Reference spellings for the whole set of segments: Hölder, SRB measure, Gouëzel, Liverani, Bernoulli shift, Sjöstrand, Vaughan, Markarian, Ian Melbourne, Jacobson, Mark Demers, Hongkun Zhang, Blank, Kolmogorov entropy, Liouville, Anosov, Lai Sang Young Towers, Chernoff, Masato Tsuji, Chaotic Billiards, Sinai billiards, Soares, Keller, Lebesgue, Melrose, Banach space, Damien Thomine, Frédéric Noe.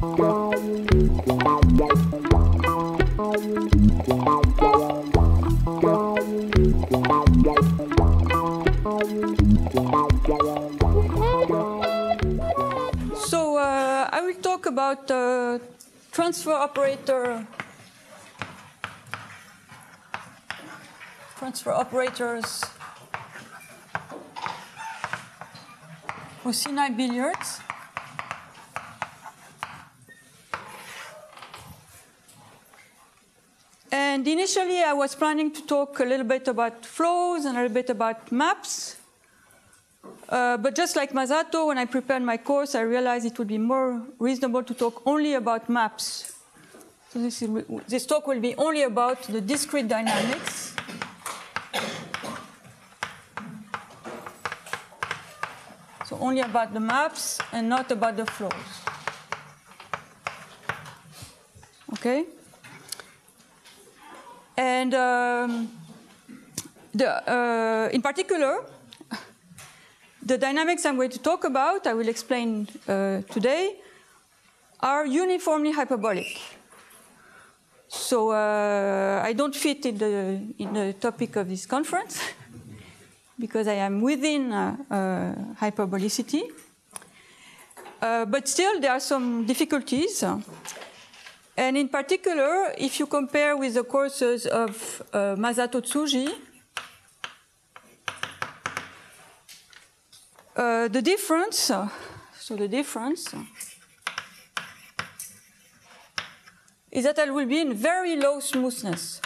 I will talk about transfer operators for Sinai billiards. And initially I was planning to talk a little bit about flows and a little bit about maps. But just like Masato, when I prepared my course, I realized it would be more reasonable to talk only about maps. So this talk will be only about the discrete dynamics. So only about the maps and not about the flows. Okay? And in particular, the dynamics I'm going to talk about, I will explain today, are uniformly hyperbolic. So I don't fit in the topic of this conference because I am within hyperbolicity. But still, there are some difficulties. And in particular, if you compare with the courses of Masato Tsuji, the difference is that I will be in very low smoothness.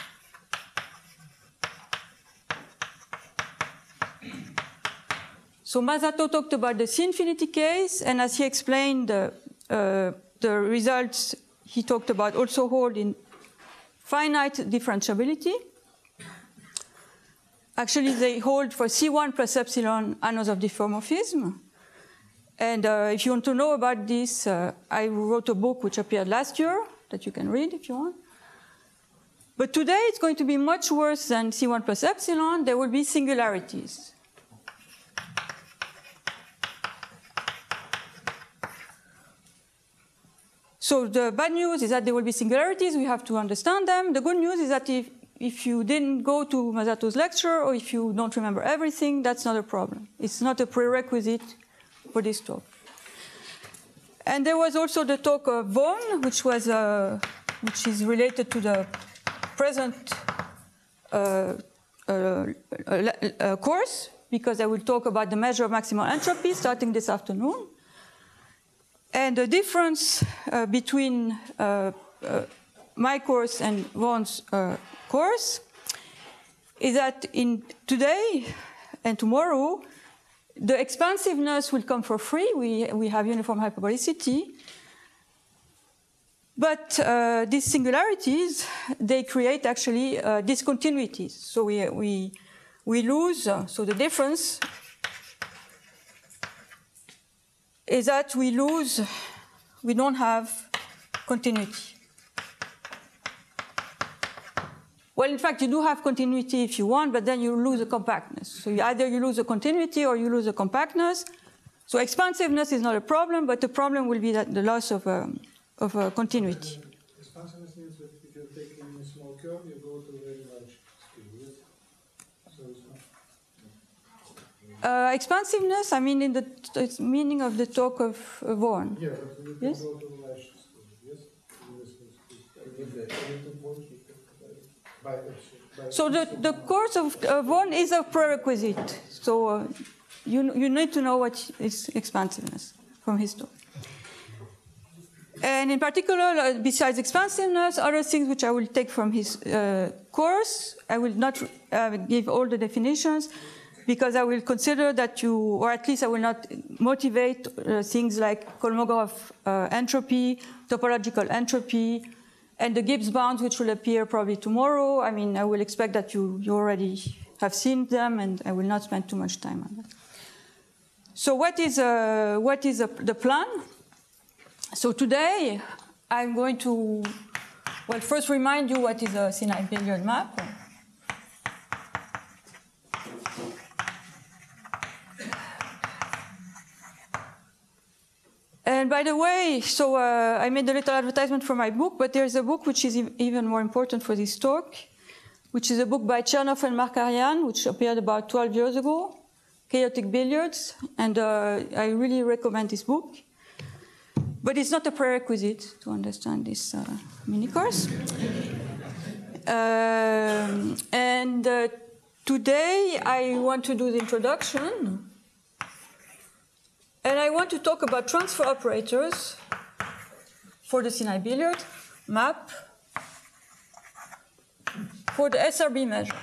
So Masato talked about the C-infinity case, and as he explained, the results he talked about also hold in finite differentiability. Actually, they hold for C1 plus epsilon anodes of diffeomorphism. And if you want to know about this, I wrote a book which appeared last year that you can read if you want. But today, it's going to be much worse than C1 plus epsilon. There will be singularities. So the bad news is that there will be singularities. We have to understand them. The good news is that if you didn't go to Masato's lecture or if you don't remember everything, that's not a problem. It's not a prerequisite for this talk. And there was also the talk of Vaughan, which is related to the present course, because I will talk about the measure of maximal entropy starting this afternoon. And the difference between my course and Vaughan's course is that in today and tomorrow, the expansiveness will come for free. We have uniform hyperbolicity. But these singularities, they create actually discontinuities. So we lose, so the difference is that we don't have continuity. Well, in fact, you do have continuity if you want, but then you lose the compactness. So either you lose the continuity or you lose the compactness. So expansiveness is not a problem, but the problem will be that the loss of continuity. Expansiveness means that if you're taking a small curve, you go to very large scale. So it's not. Expansiveness, I mean, in the meaning of the talk of Vaughan. Yeah, but you can go to large scale. Yes. So the course of Vaughan is a prerequisite. So you need to know what is expansiveness from his talk. And in particular, besides expansiveness, other things which I will take from his course, I will not give all the definitions because I will consider that you, or at least I will not motivate things like Kolmogorov entropy, topological entropy, and the Gibbs bounds, which will appear probably tomorrow. I mean, I will expect that you already have seen them, and I will not spend too much time on that. So what is the plan? So today, I'm going to, well, first remind you what is a Sinai billiard map. And by the way, so I made a little advertisement for my book, but there's a book which is even more important for this talk, which is a book by Chernoff and Markarian, which appeared about 12 years ago, Chaotic Billiards, and I really recommend this book. But it's not a prerequisite to understand this mini-course. And today I want to do the introduction. And I want to talk about transfer operators for the Sinai billiard map, for the SRB measure.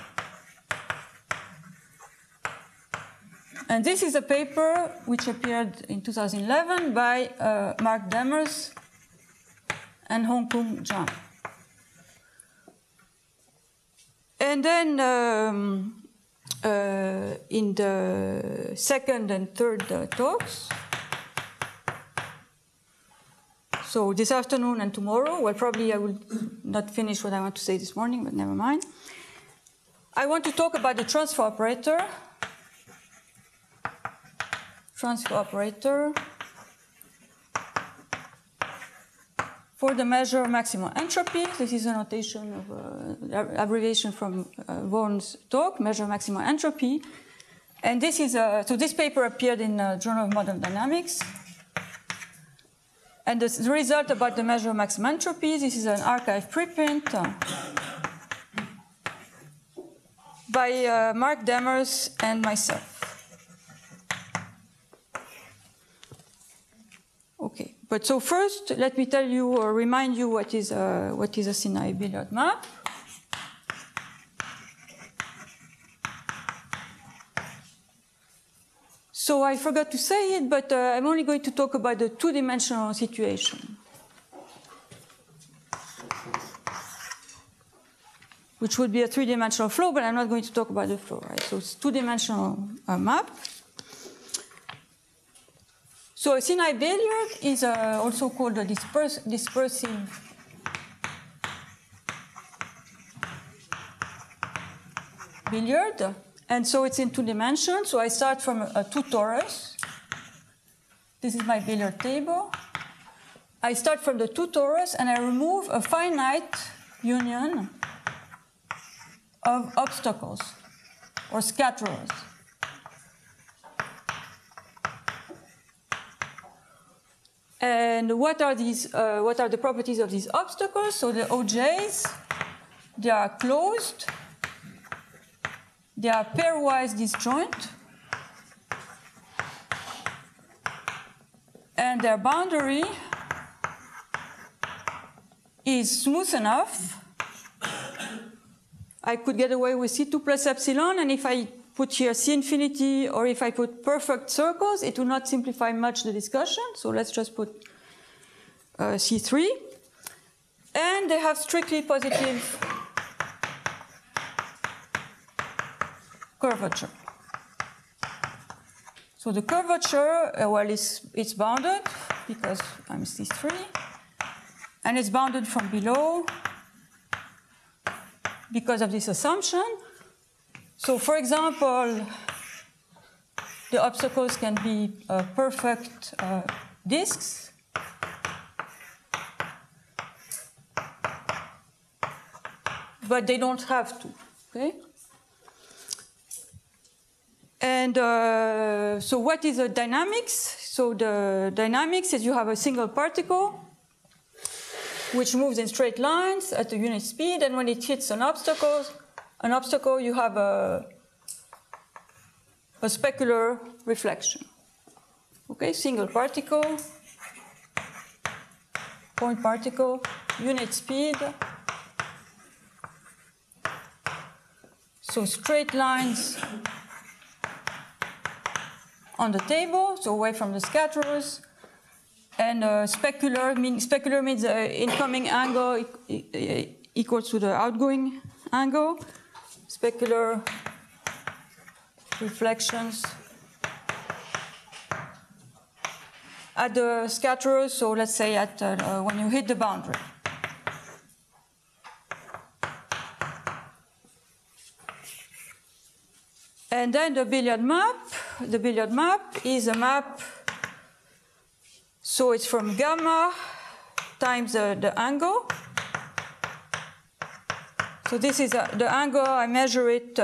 And this is a paper which appeared in 2011 by Mark Demers and Hongkun Zhang. And then in the second and third talks, so this afternoon and tomorrow, well, probably I will not finish what I want to say this morning, but never mind. I want to talk about the transfer operator. Transfer operator for the measure of maximum entropy. This is a notation of abbreviation from Vaughan's talk, measure of maximum entropy. And this is a, so this paper appeared in the Journal of Modern Dynamics. And the result about the measure of maximum entropy, this is an archive preprint by Mark Demers and myself. Okay, but so first, let me tell you or remind you what is a Sinai billiard map. So I forgot to say it, but I'm only going to talk about the two-dimensional situation, which would be a three-dimensional flow, but I'm not going to talk about the flow, right? So it's two-dimensional map. So a Sinai billiard is also called a dispersive billiard. And so it's in two dimensions. So I start from a two torus. This is my billiard table. I start from the two torus and I remove a finite union of obstacles or scatterers. And what are these? What are the properties of these obstacles? So the OJs, they are closed. They are pairwise disjoint. And their boundary is smooth enough. I could get away with C2 plus epsilon, and if I put here C infinity, or if I put perfect circles, it will not simplify much the discussion. So let's just put C3. And they have strictly positive curvature. So the curvature, well, it's bounded because I'm C3. And it's bounded from below because of this assumption. So, for example, the obstacles can be perfect disks. But they don't have to, okay? And so what is the dynamics? So the dynamics is you have a single particle which moves in straight lines at a unit speed, and when it hits an obstacle, you have a specular reflection. Okay, single particle, point particle, unit speed. So straight lines on the table, so away from the scatterers. And specular means incoming angle equals to the outgoing angle. Specular reflections at the scatterers, so let's say at when you hit the boundary. And then the billiard map is a map. So it's from gamma times the angle. So this is the angle. I measure it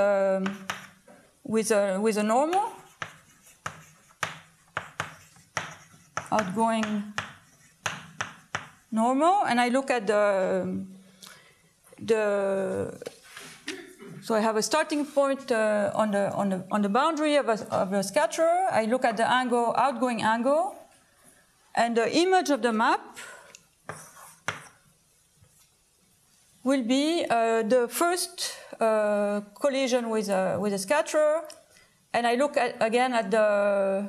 with a normal outgoing normal, and I look at the. So I have a starting point on the boundary of a scatterer. I look at the angle, outgoing angle, and the image of the map will be the first collision with a scatterer, and I look at again at the.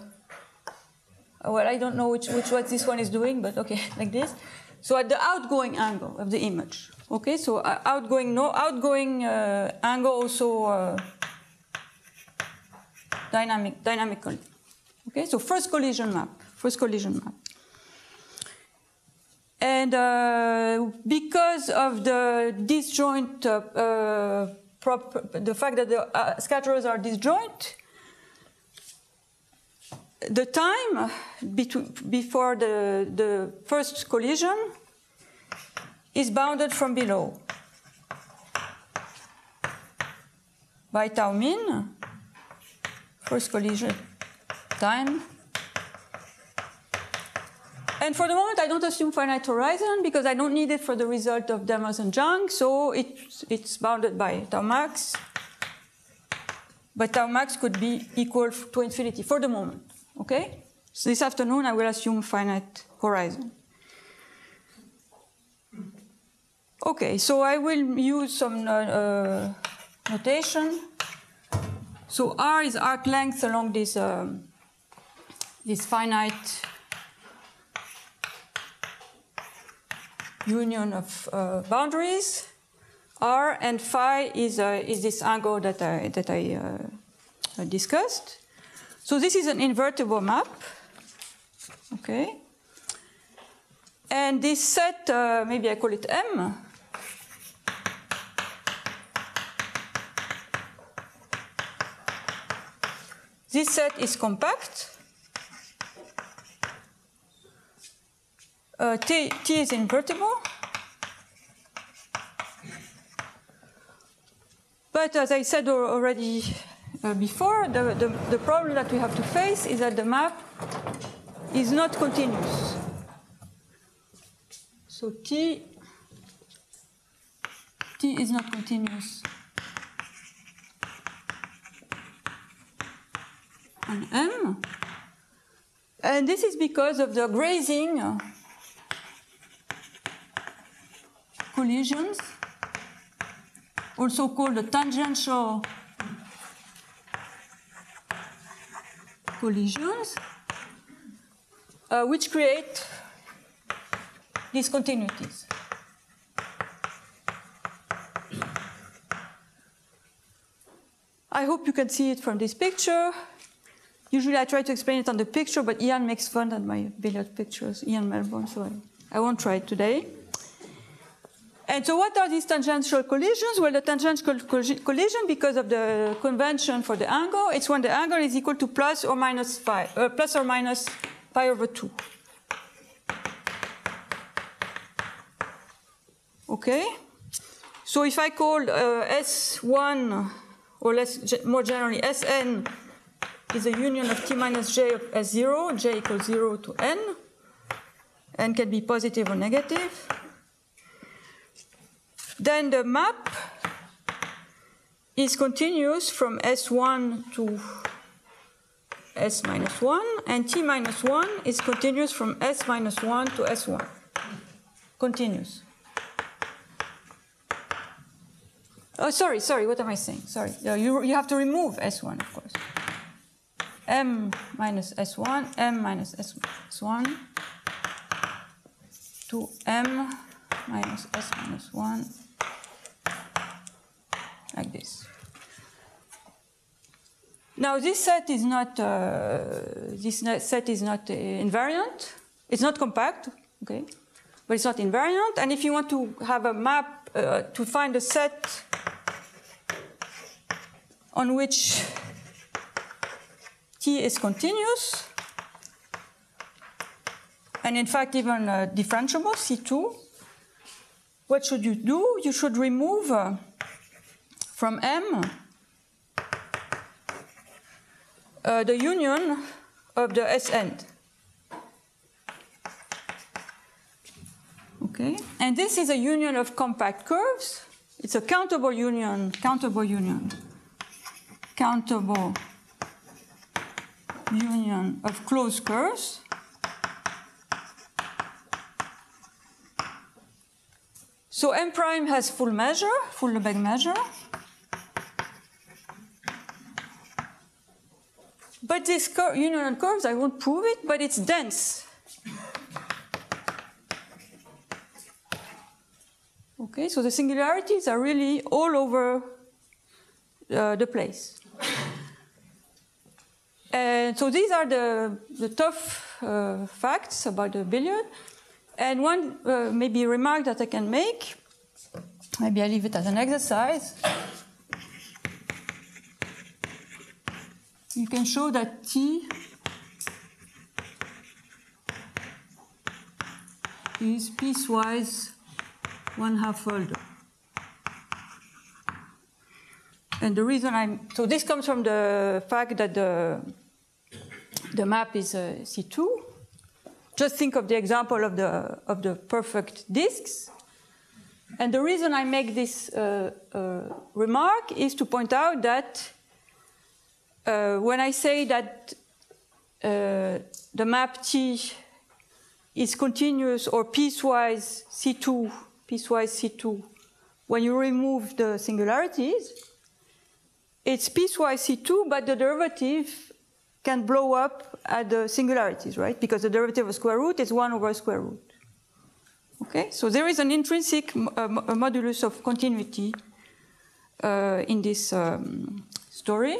Well, I don't know which what this one is doing, but okay, like this. So at the outgoing angle of the image. Okay, so outgoing angle also dynamic collision. Okay, so first collision map, and because of the disjoint, the fact that the scatterers are disjoint, the time before the first collision is bounded from below by tau min, first collision time. And for the moment, I don't assume finite horizon because I don't need it for the result of Demers and Zhang, so it's bounded by tau max. But tau max could be equal to infinity for the moment. Okay? So this afternoon, I will assume finite horizon. Okay, so I will use some notation. So R is arc length along this this finite union of boundaries. R and phi is this angle that I discussed. So this is an invertible map. Okay, and this set maybe I call it M. This set is compact. T is invertible. But as I said already before, the problem that we have to face is that the map is not continuous. So T is not continuous on M. And this is because of the grazing collisions, also called the tangential collisions, which create discontinuities. I hope you can see it from this picture. Usually I try to explain it on the picture, but Ian makes fun at my billiard pictures, Ian Melbourne, so I won't try it today. And so what are these tangential collisions? Well, the tangential collision, because of the convention for the angle, it's when the angle is equal to plus or minus pi over 2. Okay? So if I call S1, or more generally Sn, is a union of t minus j of S0, j equals 0 to n can be positive or negative. Then the map is continuous from S1 to S minus 1, and T minus 1 is continuous from S minus 1 to S1. Continuous. Oh, sorry, what am I saying? Sorry, you have to remove S1, of course. M minus S1, M minus S1 to M minus S minus 1. Like this. Now this set is not invariant. It's not compact, okay, but it's not invariant. And if you want to have a map to find a set on which T is continuous and in fact even differentiable, C2, what should you do? You should remove from M the union of the S end. Okay, and this is a union of compact curves. It's a countable union of closed curves. So M prime has full measure, full Lebesgue measure. But this union of curves, I won't prove it, but it's dense. Okay, so the singularities are really all over the place. And so these are the tough facts about the billiard. And one maybe remark that I can make, maybe I leave it as an exercise. You can show that T is piecewise 1/2 folder. And the reason I'm, so this comes from the fact that the map is C2. Just think of the example of the perfect disks. And the reason I make this remark is to point out that when I say that the map T is continuous or piecewise C2, when you remove the singularities, it's piecewise C2, but the derivative can blow up at the singularities, right? Because the derivative of square root is 1/square root. Okay, so there is an intrinsic modulus of continuity in this story.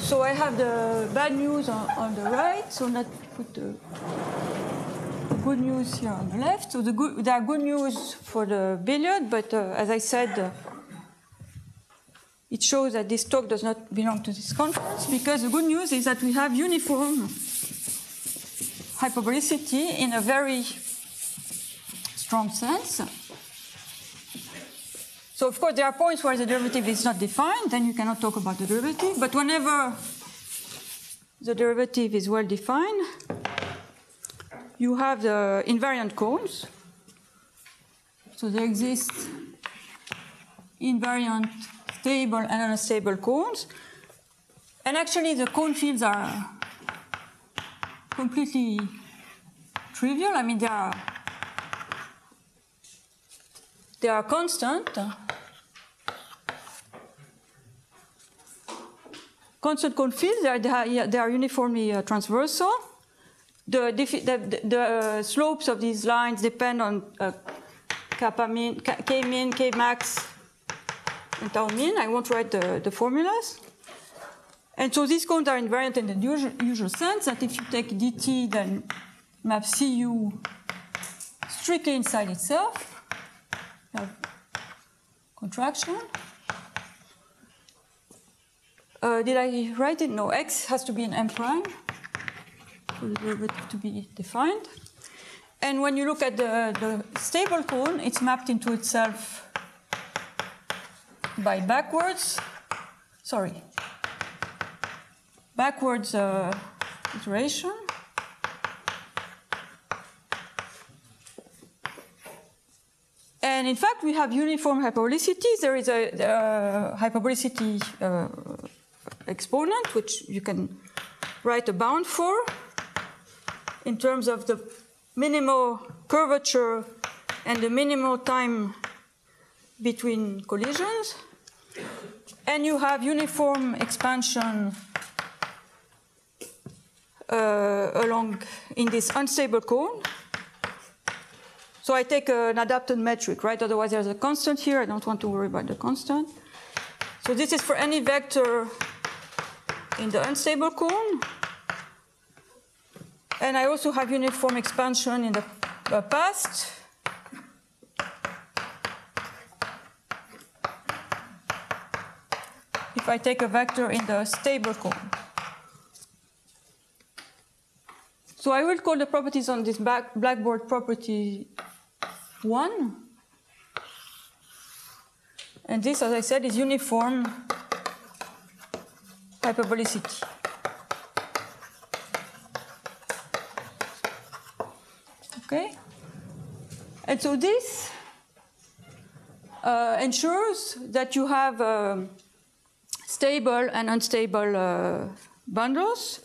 So I have the bad news on the right, so not put the good news here on the left. So the good, there are good news for the billiard, but as I said, it shows that this talk does not belong to this conference, because the good news is that we have uniform hyperbolicity in a very strong sense. So of course there are points where the derivative is not defined, then you cannot talk about the derivative, but whenever the derivative is well defined, you have the invariant cones. So there exist invariant stable and unstable cones, and actually the cone fields are completely trivial. I mean they are constant cone fields. They are uniformly transversal. The slopes of these lines depend on kappa min, K max, and tau min. I won't write the formulas. And so these cones are invariant in the usual sense, that if you take dt, then map Cu strictly inside itself. Contraction. Did I write it? No, x has to be an M prime for the derivative to be defined. And when you look at the stable cone, it's mapped into itself by backwards iteration. And in fact, we have uniform hyperbolicity. There is a hyperbolicity exponent, which you can write a bound for in terms of the minimal curvature and the minimal time between collisions. And you have uniform expansion along in this unstable cone. So I take an adapted metric, right? Otherwise there's a constant here. I don't want to worry about the constant. So this is for any vector in the unstable cone. And I also have uniform expansion in the past. If I take a vector in the stable cone. So I will call the properties on this blackboard property 1. And this, as I said, is uniform hyperbolicity. Okay? And so this ensures that you have stable and unstable bundles.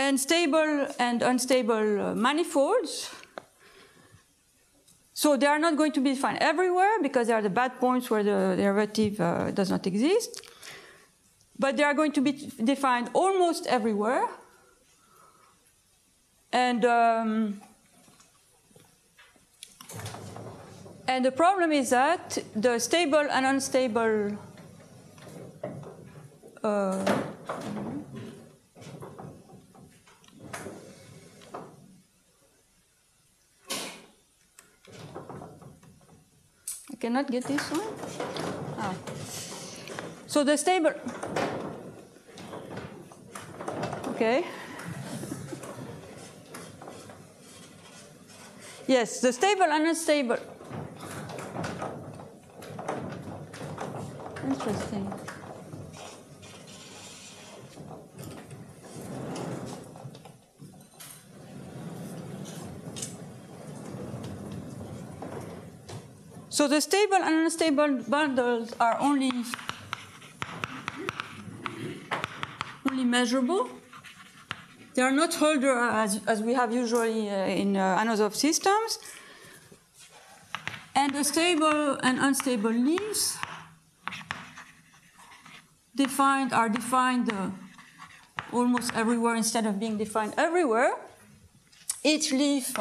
And stable and unstable manifolds. So they are not going to be defined everywhere because there are the bad points where the derivative does not exist. But they are going to be defined almost everywhere. And the problem is that the stable and unstable cannot get this one. Ah. So the stable. Okay. Yes, the stable and unstable. Interesting. So the stable and unstable bundles are only measurable. They are not holder as we have usually in Anosov systems. And the stable and unstable leaves are defined almost everywhere instead of being defined everywhere. Each leaf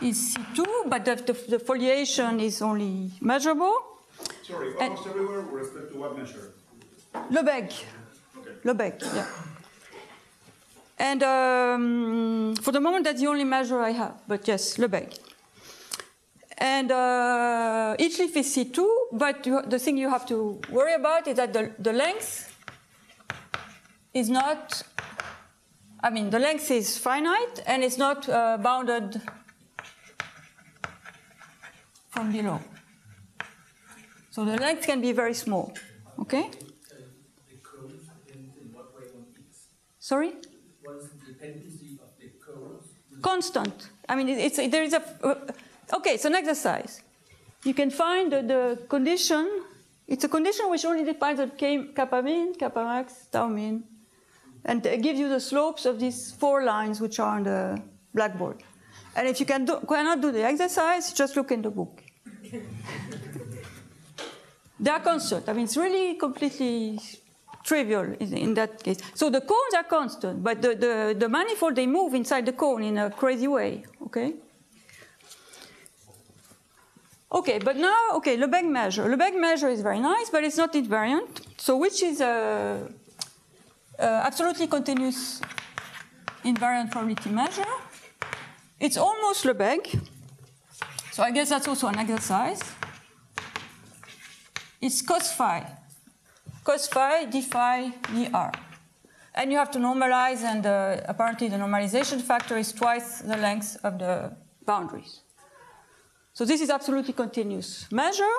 is C2, but the foliation is only measurable. Sorry, almost everywhere with respect to what measure? Lebesgue. Okay. Lebesgue, yeah. And for the moment, that's the only measure I have, but yes, Lebesgue. And each leaf is C2, but the thing you have to worry about is that the length is not, I mean, the length is finite and it's not bounded from below. So the length can be very small. Okay? The cone depends in what way on x? Sorry? What is the dependency of the cone? Constant. I mean, okay, it's an exercise. You can find the condition. It's a condition which only depends on kappa min, kappa max, tau min, and gives you the slopes of these 4 lines which are on the blackboard. And if you cannot do the exercise, just look in the book. They are constant. I mean, it's really completely trivial in that case. So the cones are constant, but the manifold, they move inside the cone in a crazy way, okay? Okay, but now, okay, Lebesgue measure. Lebesgue measure is very nice, but it's not invariant. So which is absolutely continuous invariant probability measure. It's almost Lebesgue, so I guess that's also an exercise. It's cos phi d phi dr. And you have to normalize, and apparently the normalization factor is twice the length of the boundaries. So this is absolutely continuous measure.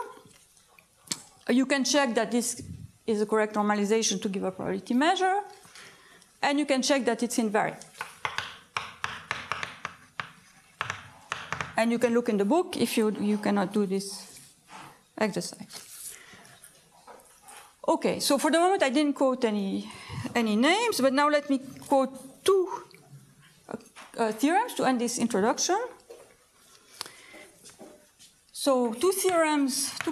You can check that this is the correct normalization to give a probability measure, and you can check that it's invariant. And you can look in the book if you cannot do this exercise. Okay, so for the moment I didn't quote any names, but now let me quote 2 theorems to end this introduction. So 2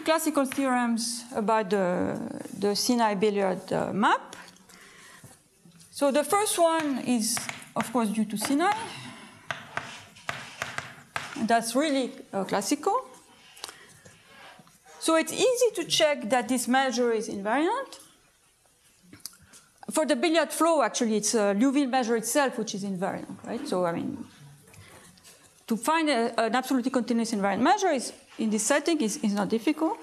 classical theorems about the Sinai billiard map. So the first one is, of course, due to Sinai. That's really classical. So it's easy to check that this measure is invariant. For the billiard flow, actually, it's a Liouville measure itself which is invariant, right? So, I mean, to find an absolutely continuous invariant measure in this setting is not difficult.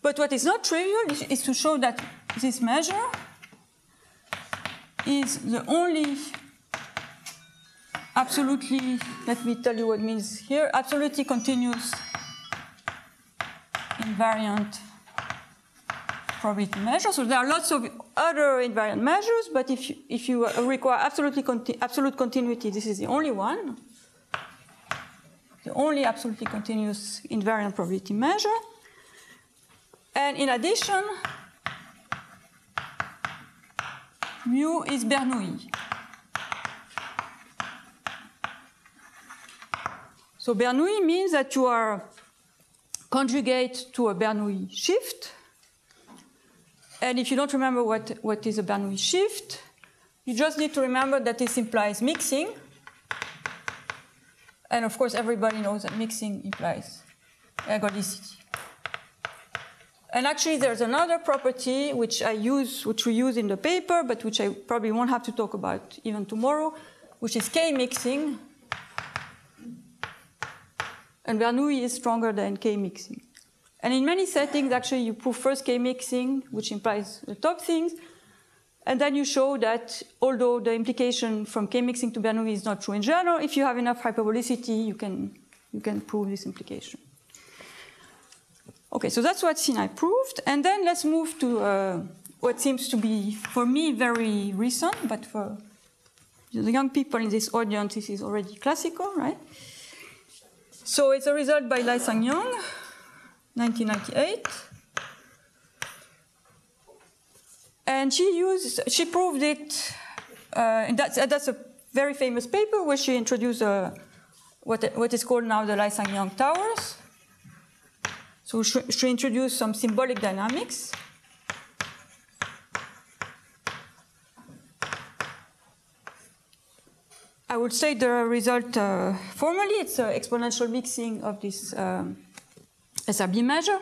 But what is not trivial is to show that this measure is the only absolutely, let me tell you what means here, absolutely continuous invariant probability measure. So there are lots of other invariant measures, but if you require absolutely absolute continuity, this is the only one, the only absolutely continuous invariant probability measure. And in addition, mu is Bernoulli. So Bernoulli means that you are conjugate to a Bernoulli shift. And if you don't remember what is a Bernoulli shift, you just need to remember that this implies mixing. And of course, everybody knows that mixing implies ergodicity. And actually, there's another property which I use, which we use in the paper, but which I probably won't have to talk about even tomorrow, which is K-mixing. And Bernoulli is stronger than K-mixing. And in many settings, actually, you prove first K-mixing, which implies the top things. And then you show that although the implication from K-mixing to Bernoulli is not true in general, if you have enough hyperbolicity, you can prove this implication. Okay, so that's what Sinai proved. And then let's move to what seems to be, for me, very recent, but for the young people in this audience, this is already classical, right? So it's a result by Lai Sang Young, 1998. And she proved it, and that's a very famous paper where she introduced what is called now the Lai Sang Young Towers. So she introduced some symbolic dynamics. I would say the result formally, it's an exponential mixing of this SRB measure.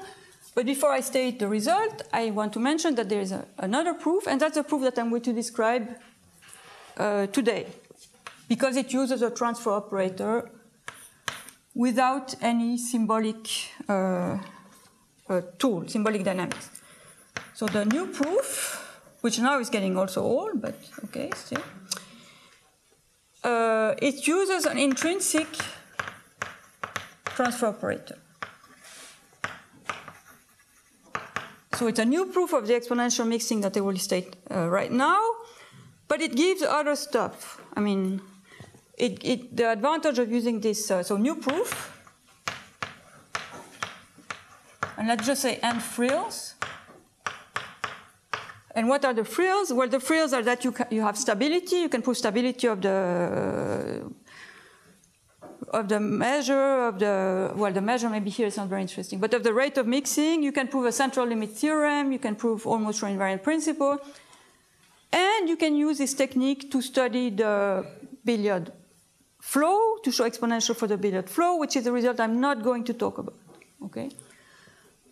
But before I state the result, I want to mention that there is another proof, and that's a proof that I'm going to describe today, because it uses a transfer operator without any symbolic tool, symbolic dynamics. So the new proof, which now is getting also old, but okay, still. It uses an intrinsic transfer operator. So it's a new proof of the exponential mixing that I will state right now, but it gives other stuff. I mean, the advantage of using this, so new proof, and let's just say n frills. And what are the frills? Well, the frills are that you have stability. You can prove stability of the measure of the, well, the measure maybe here is not very interesting, but of the rate of mixing. You can prove a central limit theorem. You can prove almost sure invariant principle, and you can use this technique to study the billiard flow, to show exponential for the billiard flow, which is a result I'm not going to talk about. Okay.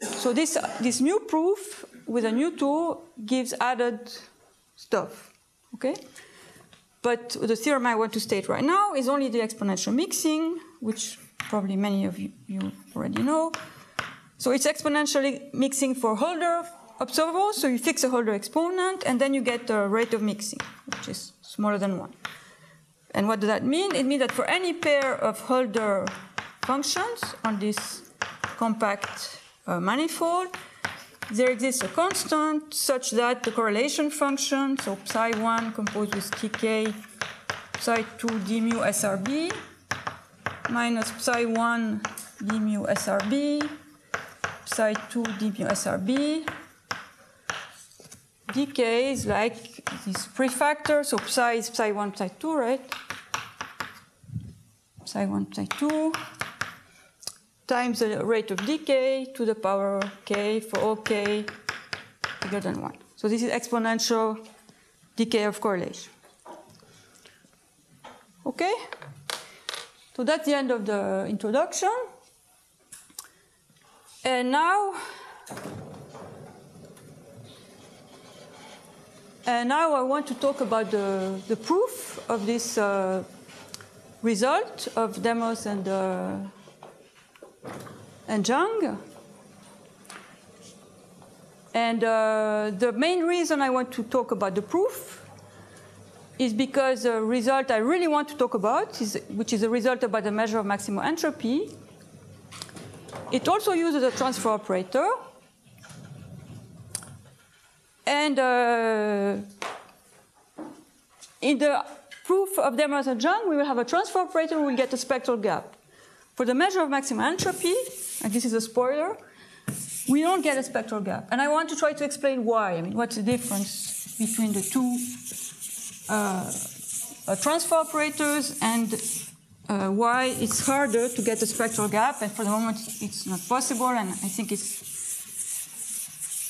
So this new proof with a new tool gives added stuff, okay? But the theorem I want to state right now is only the exponential mixing, which probably many of you already know. So it's exponentially mixing for Holder observables, so you fix a Holder exponent, and then you get the rate of mixing, which is smaller than 1. And what does that mean? It means that for any pair of Holder functions on this compact manifold, there exists a constant such that the correlation function, so psi1 composed with tk psi2 d mu SRB minus psi1 d mu SRB psi2 d mu SRB dk is like this prefactor, so psi is psi1 psi2, right? Psi1 psi2 times the rate of decay to the power k for all k bigger than 1. So this is exponential decay of correlation. Okay? So that's the end of the introduction. And now, I want to talk about the proof of this result of Demers and Zhang. And the main reason I want to talk about the proof is because a result I really want to talk about, which is a result about the measure of maximum entropy. It also uses a transfer operator. And in the proof of Demers and Zhang, we will have a transfer operator, we will get a spectral gap. For the measure of maximum entropy, and this is a spoiler, we don't get a spectral gap. And I want to try to explain why. I mean, what's the difference between the two transfer operators and why it's harder to get a spectral gap. And for the moment, it's not possible. And I think it's,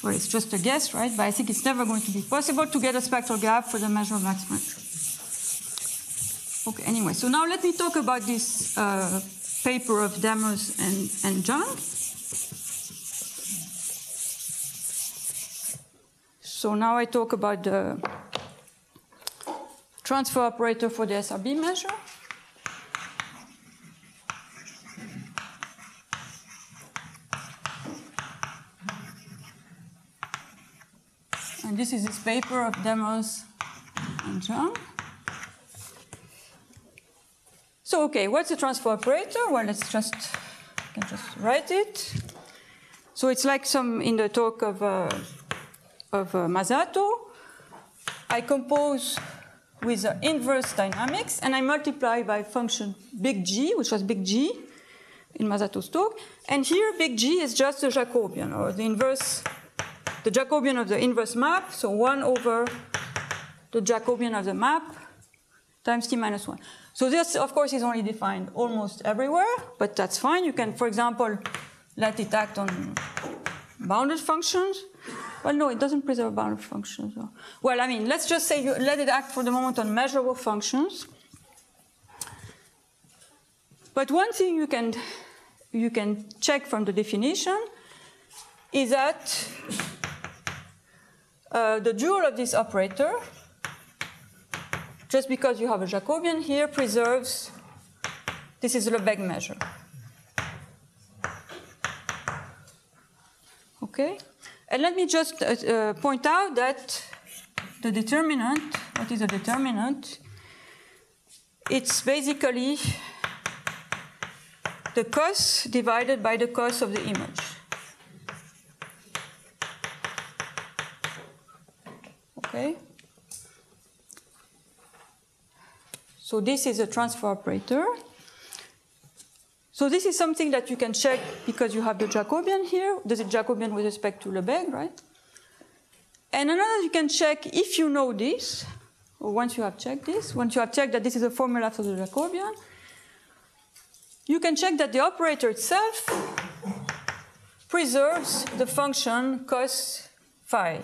well, it's just a guess, right? But I think it's never going to be possible to get a spectral gap for the measure of maximum entropy. Okay, anyway, so now let me talk about this paper of Demers and Zhang. So now I talk about the transfer operator for the SRB measure. And this is this paper of Demers and Zhang. So okay, what's the transfer operator? Well, let's just, I can just write it. So it's like some in the talk of Masato. I compose with the inverse dynamics and I multiply by function big G, which was big G in Masato's talk. And here big G is just the Jacobian or the inverse, the Jacobian of the inverse map. So 1 over the Jacobian of the map times T minus 1. So this, of course, is only defined almost everywhere, but that's fine. You can, for example, let it act on bounded functions. Well, no, it doesn't preserve bounded functions. Well, I mean, let's just say you let it act for the moment on measurable functions. But one thing you can check from the definition is that the dual of this operator, just because you have a Jacobian here, preserves, this is Lebesgue measure. Okay? And let me just point out that the determinant, what is the determinant? It's basically the cos divided by the cos of the image. Okay? So this is a transfer operator. So this is something that you can check because you have the Jacobian here. There's a Jacobian with respect to Lebesgue, right? And another you can check if you know this, or once you have checked this, once you have checked that this is a formula for the Jacobian, you can check that the operator itself preserves the function cos phi.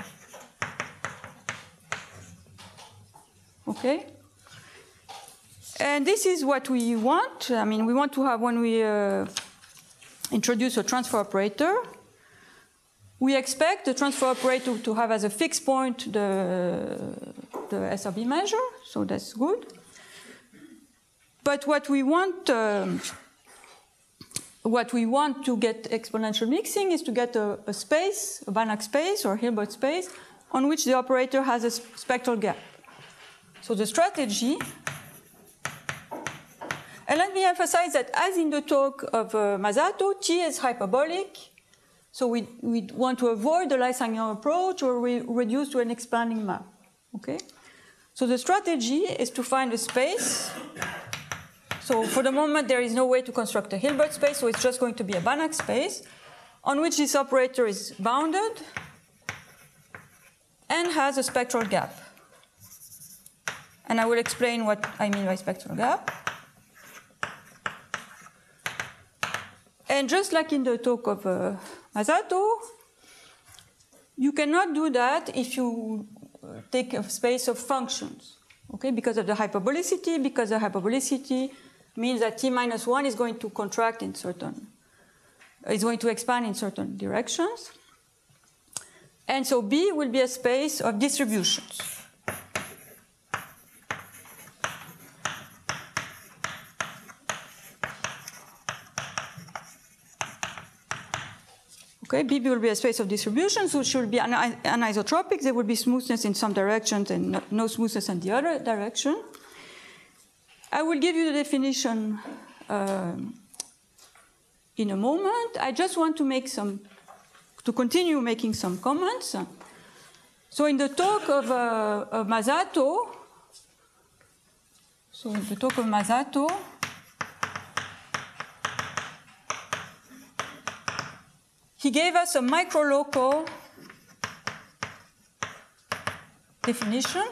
Okay? And this is what we want. I mean, we want to have when we introduce a transfer operator, we expect the transfer operator to have as a fixed point the SRB measure, so that's good. But what we want to get exponential mixing is to get a space, a Banach space or Hilbert space, on which the operator has a spectral gap. So the strategy. And let me emphasize that as in the talk of Masato, T is hyperbolic. So we want to avoid the Lai Sang Young approach or we reduce to an expanding map. Okay? So the strategy is to find a space. So for the moment, there is no way to construct a Hilbert space, so it's just going to be a Banach space on which this operator is bounded and has a spectral gap. And I will explain what I mean by spectral gap. And just like in the talk of Masato, you cannot do that if you take a space of functions, okay? Because of the hyperbolicity, because the hyperbolicity means that T minus 1 is going to contract in certain, is going to expand in certain directions. And so B will be a space of distributions. Okay, BB will be a space of distributions, which will be anisotropic. There will be smoothness in some directions and no smoothness in the other direction. I will give you the definition in a moment. I just want to make continue making some comments. So in the talk of Masato, he gave us a microlocal definition,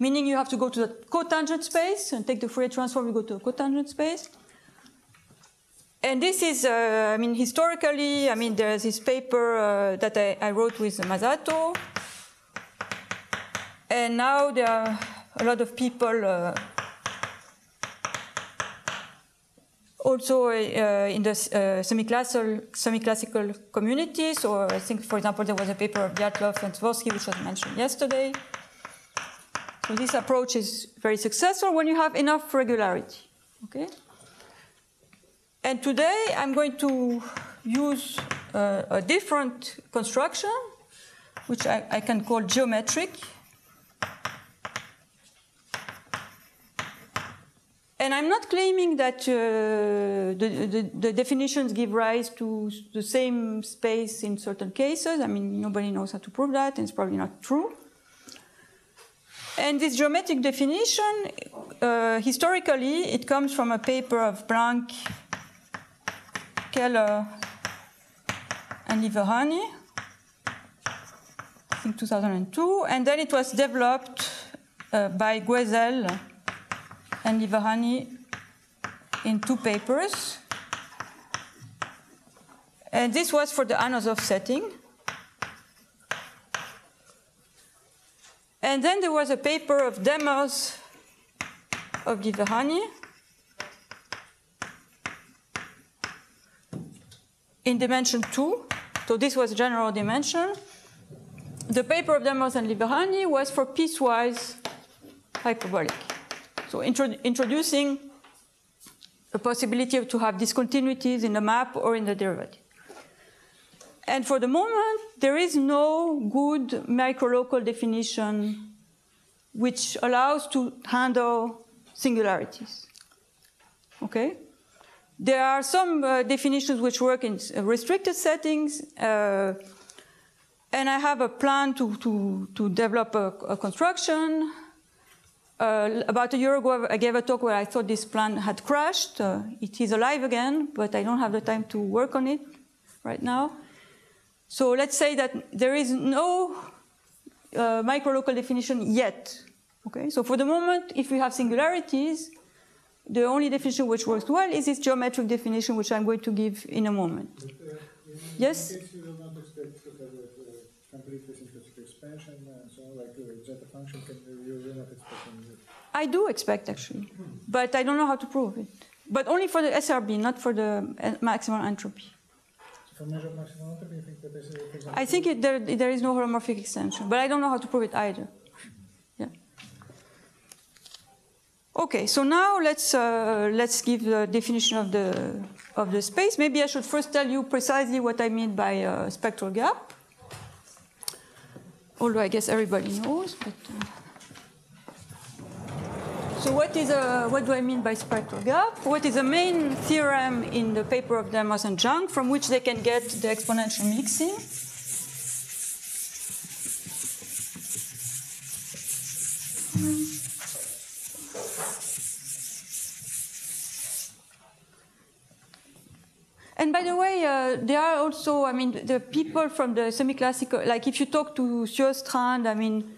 meaning you have to go to the cotangent space and take the Fourier transform, you go to the cotangent space. And this is, I mean, historically, I mean, there's this paper that I wrote with Masato. And now there are a lot of people also in the semi-classical communities, or I think, for example, there was a paper of Dyatlov and Tversky, which was mentioned yesterday. So this approach is very successful when you have enough regularity, okay? And today I'm going to use a different construction, which I can call geometric. And I'm not claiming that the definitions give rise to the same space in certain cases. I mean, nobody knows how to prove that, and it's probably not true. And this geometric definition, historically, it comes from a paper of Blank, Keller, and Liverani, I think 2002. And then it was developed by Gouëzel and Liverani in two papers. And this was for the Anosov setting. And then there was a paper of Demers of Liverani in dimension 2. So this was general dimension. The paper of Demers and Liverani was for piecewise hyperbolic. So introducing a possibility to have discontinuities in the map or in the derivative. And for the moment, there is no good microlocal definition which allows to handle singularities, okay? There are some definitions which work in restricted settings, and I have a plan to develop a construction. About a year ago, I gave a talk where I thought this plan had crashed. It is alive again, but I don't have the time to work on it right now. So let's say that there is no microlocal definition yet. Okay? So for the moment, if we have singularities, the only definition which works well is this geometric definition, which I'm going to give in a moment. But, yes? In case you will not expect to have a complete asymptotic expansion and so on, like zeta function, you will not expect anything. I do expect, actually, but I don't know how to prove it. But only for the SRB, not for the maximal entropy. For measure of maximal entropy, you think that there's a, for example, I think there is no holomorphic extension, but I don't know how to prove it either. Okay, so now let's give the definition of the space. Maybe I should first tell you precisely what I mean by spectral gap. Although I guess everybody knows. But, so what do I mean by spectral gap? What is the main theorem in the paper of Demers and Zhang from which they can get the exponential mixing? And by the way, there are also, I mean, the people from the semi-classical, like if you talk to Sjöstrand, I mean,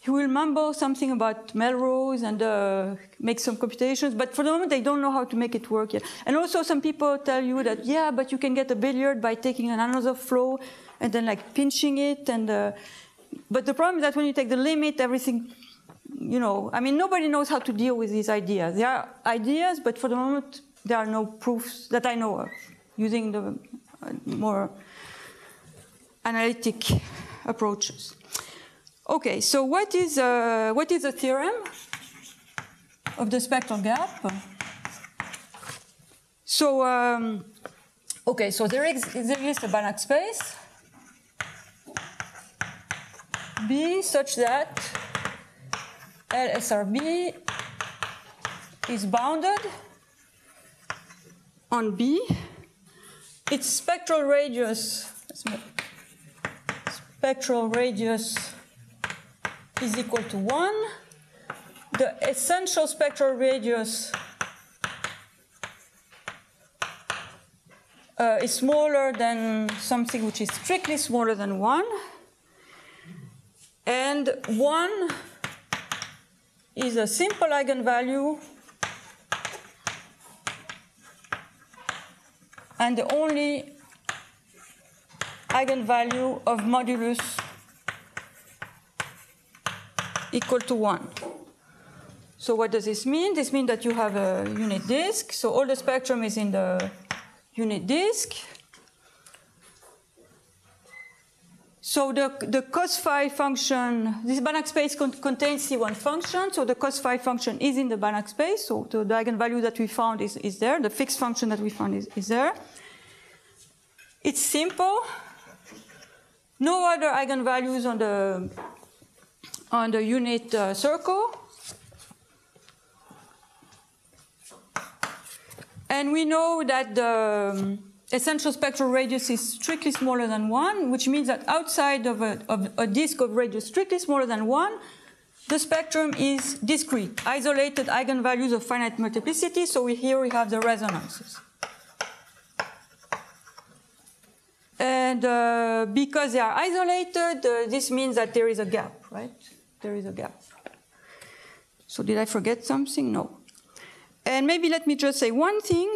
he will mumble something about Melrose and make some computations, but for the moment they don't know how to make it work yet. And also some people tell you that, yeah, but you can get a billiard by taking an Anosov flow and then like pinching it. And but the problem is that when you take the limit, everything, you know, I mean, nobody knows how to deal with these ideas. There are ideas, but for the moment, there are no proofs that I know of using the more analytic approaches. Okay, so what is the theorem of the spectral gap? So Okay, so there is a Banach space B such that LSRB is bounded on B. Its spectral radius is equal to 1. The essential spectral radius is smaller than something which is strictly smaller than 1. And 1 is a simple eigenvalue, and the only eigenvalue of modulus equal to 1. So what does this mean? This means that you have a unit disk. So all the spectrum is in the unit disk. So the cos phi function, this Banach space contains C1 function. So the cos phi function is in the Banach space. So the eigenvalue that we found is there. The fixed function that we found is there. It's simple. No other eigenvalues on the unit circle. And we know that the essential spectral radius is strictly smaller than 1, which means that outside of a disk of radius strictly smaller than 1, the spectrum is discrete, isolated eigenvalues of finite multiplicity. So here we have the resonances. And because they are isolated, this means that there is a gap, right? There is a gap. So did I forget something? No. And maybe let me just say one thing.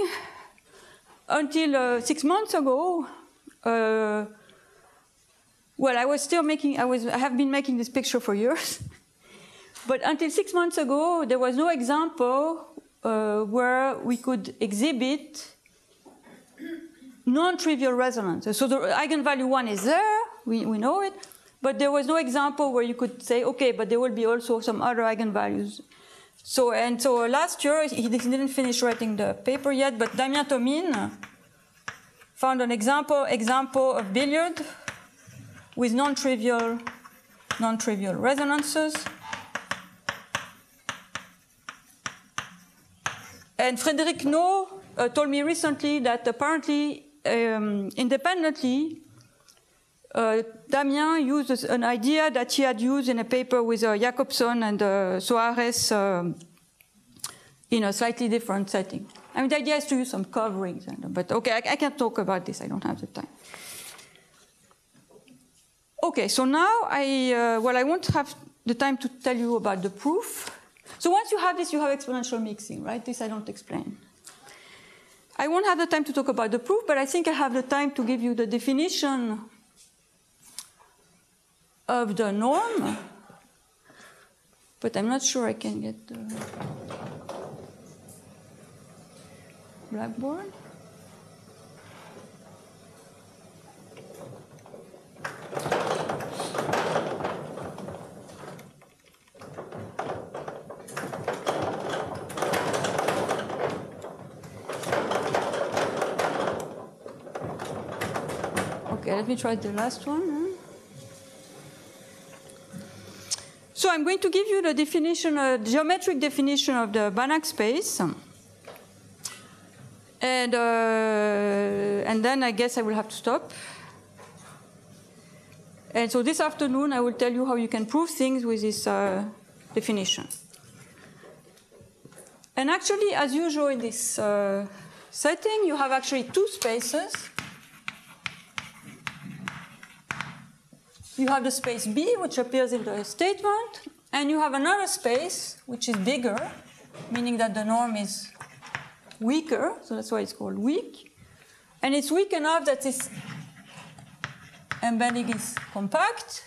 Until 6 months ago, well, I have been making this picture for years. But until 6 months ago, there was no example where we could exhibit non-trivial resonance. So the eigenvalue 1 is there, we know it, but there was no example where you could say, okay, but there will be also some other eigenvalues. So, and so last year, he didn't finish writing the paper yet, but Damien Thomine found an example of billiard with non-trivial resonances. And Frédéric Noe told me recently that apparently, independently, Damien used an idea that he had used in a paper with Jacobson and Soares in a slightly different setting. I mean, the idea is to use some coverings, but okay, I can't talk about this. I don't have the time. Okay, so now I won't have the time to tell you about the proof. So once you have this, you have exponential mixing, right? This I don't explain. I won't have the time to talk about the proof, but I think I have the time to give you the definition of the norm, but I'm not sure I can get the blackboard. Okay, let me try the last one. So I'm going to give you the definition, geometric definition of the Banach space, and then I guess I will have to stop. And so this afternoon I will tell you how you can prove things with this definition. And actually, as usual in this setting, you have actually two spaces. You have the space B, which appears in the statement, and you have another space, which is bigger, meaning that the norm is weaker, so that's why it's called weak. And it's weak enough that this embedding is compact.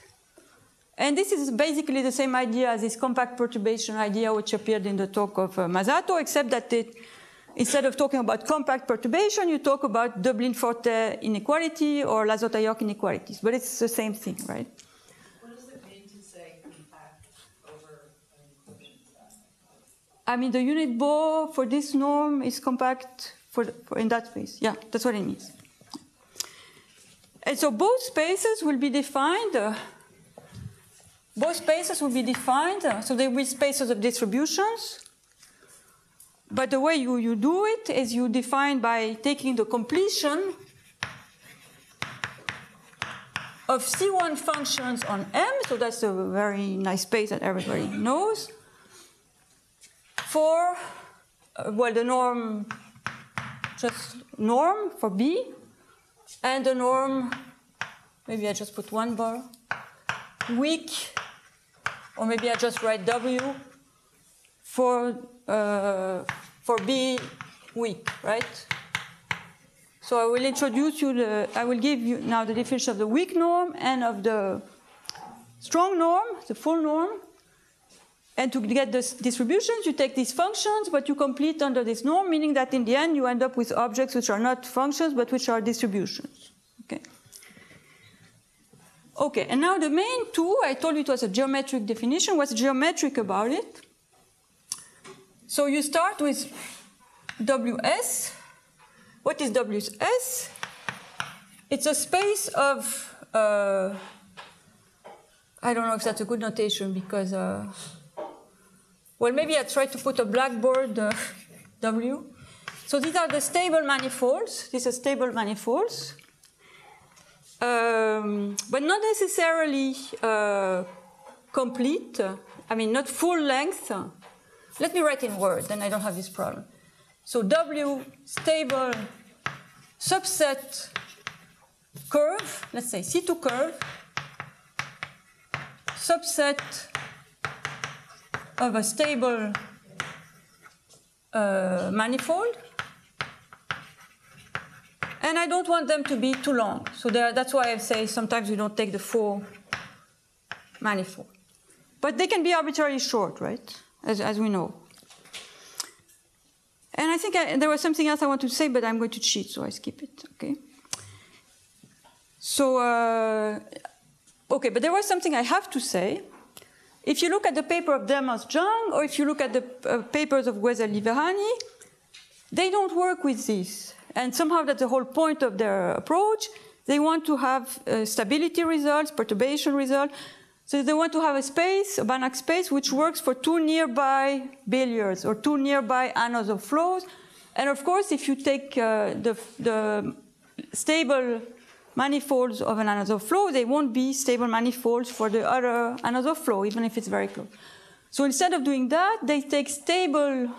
And this is basically the same idea as this compact perturbation idea, which appeared in the talk of Masato, except that instead of talking about compact perturbation, you talk about Dublin-Forte inequality or Lazota-York inequalities, but it's the same thing, right? What does it mean to say compact over an enclosure? I mean, the unit ball for this norm is compact in that space. Yeah, that's what it means. And so both spaces will be defined. Both spaces will be defined. So they will be spaces of distributions. But the way you do it is you define by taking the completion of C1 functions on M, so that's a very nice space that everybody knows, for, well, the norm, just norm for B, and the norm, maybe I just put one bar, weak, or maybe I just write W for B weak, right? So I will introduce you the, I will give you now the definition of the weak norm and of the strong norm, the full norm. And to get the distributions, you take these functions, but you complete under this norm, meaning that in the end you end up with objects which are not functions, but which are distributions. Okay. Okay, and now the main two, I told you it was a geometric definition. What's geometric about it? So you start with WS. What is WS? It's a space of, I don't know if that's a good notation because, well, maybe I tried to put a blackboard W. So these are the stable manifolds. These are stable manifolds. But not necessarily complete. I mean, not full length. Let me write in words, then I don't have this problem. So W stable subset curve, let's say C2 curve, subset of a stable manifold. And I don't want them to be too long. So that's why I say sometimes we don't take the full manifold. But they can be arbitrarily short, right? As we know. And I think there was something else I want to say, but I'm going to cheat, so I skip it, okay? So, okay, but there was something I have to say. If you look at the paper of Demers Zhang, or if you look at the papers of Gouëzel Liverani, they don't work with this. And somehow that's the whole point of their approach. They want to have stability results, perturbation results. So they want to have a space, a Banach space, which works for two nearby billiards or two nearby anodes of flows. And of course, if you take the stable manifolds of an anode of flow, they won't be stable manifolds for the other anode of flow, even if it's very close. So instead of doing that, they take stable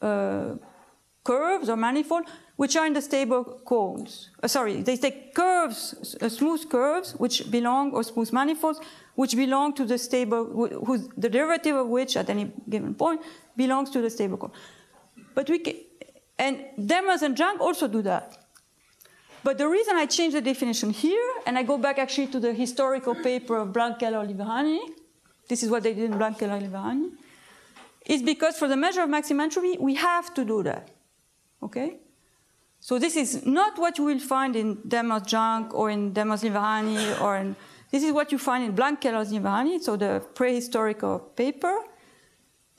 curves or manifolds, which are in the stable cones. Sorry, they take curves, smooth curves, which belong, or smooth manifolds, which belong to the stable, whose the derivative of which at any given point belongs to the stable cone. But we can, and Demers and Zhang also do that. But the reason I changed the definition here, and I go back actually to the historical paper of Blank, Keller, Liverani, this is what they did in Blank, Keller, Liverani, is because for the measure of maximum entropy, we have to do that, okay? So this is not what you will find in Demers Zhang or in Demers Liverani or in, this is what you find in Blank, Keller, Liverani, so the prehistorical paper.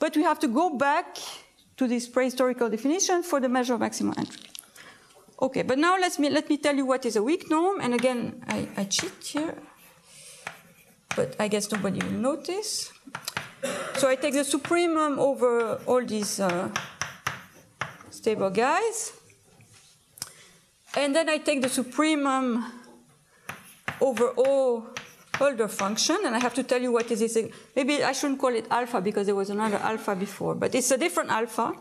But we have to go back to this prehistorical definition for the measure of maximum entropy. Okay, but now let me tell you what is a weak norm. And again, I cheat here, but I guess nobody will notice. So I take the supremum over all these stable guys. And then I take the supremum over all Hölder function. And I have to tell you what is this. Maybe I shouldn't call it alpha because there was another alpha before, but it's a different alpha.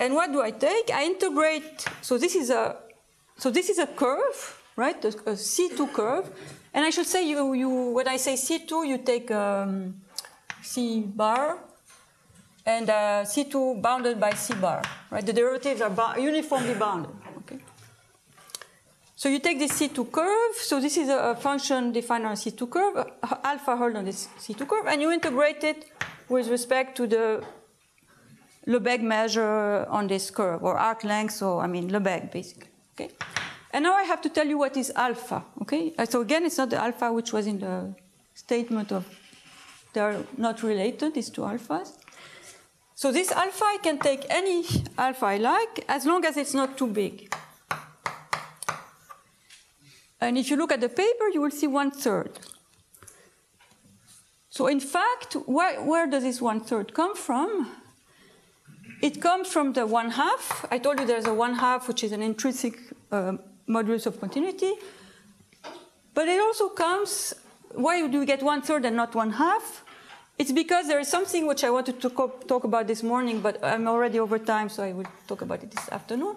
And what do I take? I integrate, so this is a curve, right? A C2 curve. And I should say when I say C2, you take C bar and C2 bounded by C bar, right? The derivatives are uniformly bounded, okay? So you take this C2 curve. So this is a function defined on a C2 curve, alpha held on this C2 curve, and you integrate it with respect to the Lebesgue measure on this curve, or arc length, so I mean Lebesgue basically, okay? And now I have to tell you what is alpha, okay? So again, it's not the alpha which was in the statement of they're not related, these two alphas. So this alpha, I can take any alpha I like, as long as it's not too big. And if you look at the paper, you will see 1/3. So in fact, where does this 1/3 come from? It comes from the 1/2. I told you there's a 1/2, which is an intrinsic modulus of continuity. But it also comes, why do we get 1/3 and not 1/2? It's because there is something which I wanted to talk about this morning, but I'm already over time, so I will talk about it this afternoon,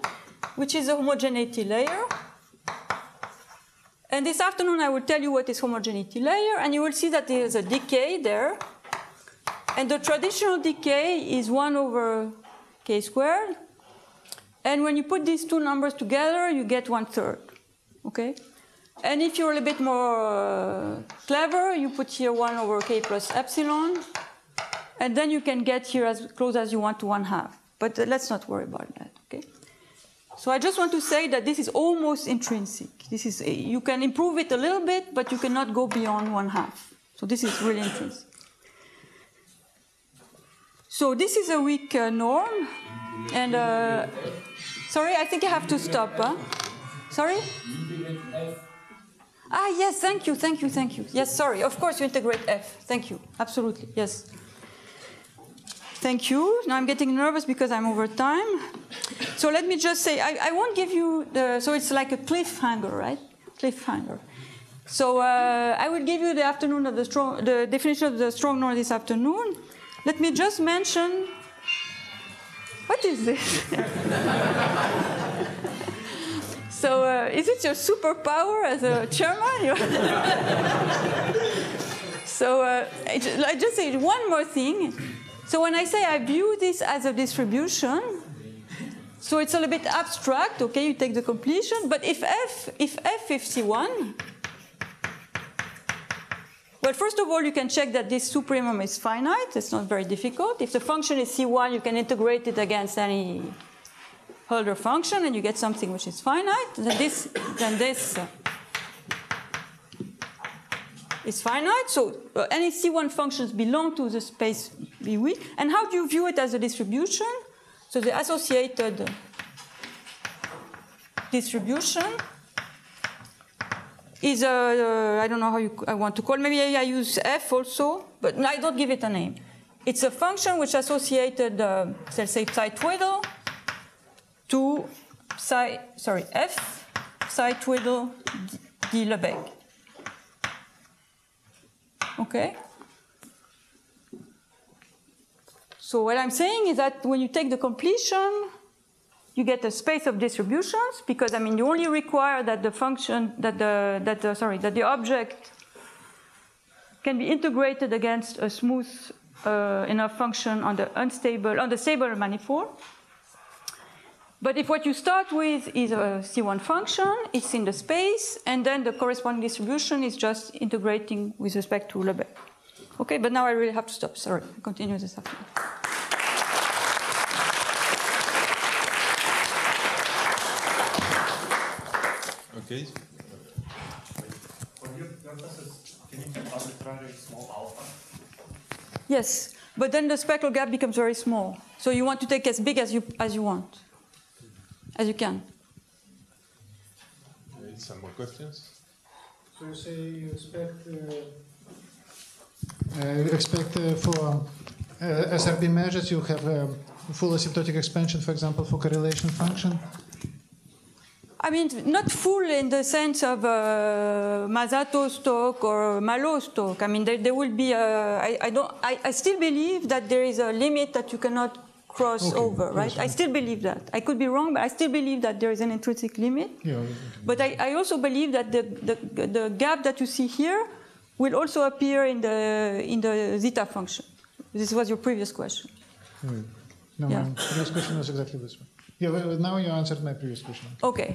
which is a homogeneity layer. And this afternoon, I will tell you what is homogeneity layer, and you will see that there is a decay there. And the traditional decay is 1/k². And when you put these two numbers together, you get 1/3, okay? And if you're a bit more clever, you put here 1/k+ε, and then you can get here as close as you want to 1/2. But let's not worry about that, okay? So I just want to say that this is almost intrinsic. This is, you can improve it a little bit, but you cannot go beyond 1/2. So this is really intrinsic. So this is a weak norm. And sorry, I think I have to stop. Huh? Sorry? Ah, yes, thank you, thank you, thank you. Yes, sorry, of course you integrate f. Thank you, absolutely, yes. Thank you. Now I'm getting nervous because I'm over time. So let me just say, I won't give you the, so it's like a cliffhanger, right? Cliffhanger. So I will give you the afternoon of the definition of the strong norm this afternoon. Let me just mention, what is this? So is it your superpower as a chairman? So I just say one more thing. So when I say I view this as a distribution, so it's a little bit abstract, okay, you take the completion, but if F51, well, first of all, you can check that this supremum is finite, it's not very difficult. If the function is C1, you can integrate it against any Hölder function, and you get something which is finite. Then this is finite, so any C1 functions belong to the space BW. And how do you view it as a distribution? So the associated distribution is a, I don't know how I want to call it. Maybe I use F also, but I don't give it a name. It's a function which associated, let's say, psi twiddle to psi, sorry, F psi twiddle d Lebesgue. Okay. So what I'm saying is that when you take the completion, you get a space of distributions because I mean you only require that the function that the object can be integrated against a smooth enough function on the unstable stable manifold. But if what you start with is a C1 function, it's in the space, and then the corresponding distribution is just integrating with respect to Lebesgue. Okay, but now I really have to stop. Sorry, I'll continue this afternoon. Okay. For your purposes, can you get arbitrary small alpha? Yes, but then the spectral gap becomes very small. So you want to take as big as you want. As you can. Some more questions? So you say you expect for SRB measures you have full asymptotic expansion, for example, for correlation function? I mean, not full in the sense of Masato's talk or Malo's talk. I mean, there will be. I still believe that there is a limit that you cannot cross over, right? Yes, I still believe that. I could be wrong, but I still believe that there is an intrinsic limit. Yeah, okay. But I also believe that the gap that you see here will also appear in the zeta function. This was your previous question. Wait. No, yeah. My previous question was exactly this one. Yeah, well, now you answered my previous question. Okay.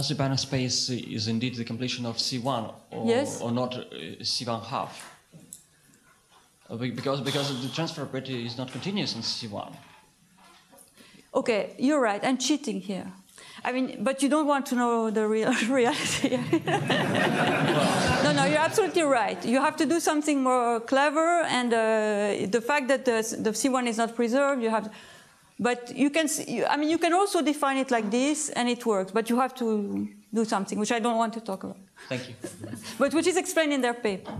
Does the Banach space is indeed the completion of C1 or, yes, or not C1/2? Because the transfer property is not continuous in C1. Okay, you're right, I'm cheating here. I mean, but you don't want to know the real reality. No, you're absolutely right. You have to do something more clever, and the fact that the C1 is not preserved, you have to, but you can, I mean, you can also define it like this, and it works, but you have to do something, which I don't want to talk about. Thank you. But which is explained in their paper.